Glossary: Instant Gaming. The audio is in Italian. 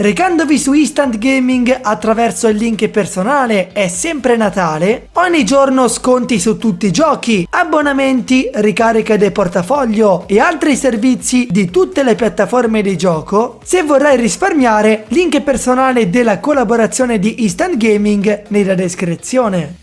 Recandovi su Instant Gaming attraverso il link personale È Sempre Natale, ogni giorno sconti su tutti i giochi, abbonamenti, ricariche del portafoglio e altri servizi di tutte le piattaforme di gioco. Se vorrai risparmiare, link personale della collaborazione di Instant Gaming nella descrizione.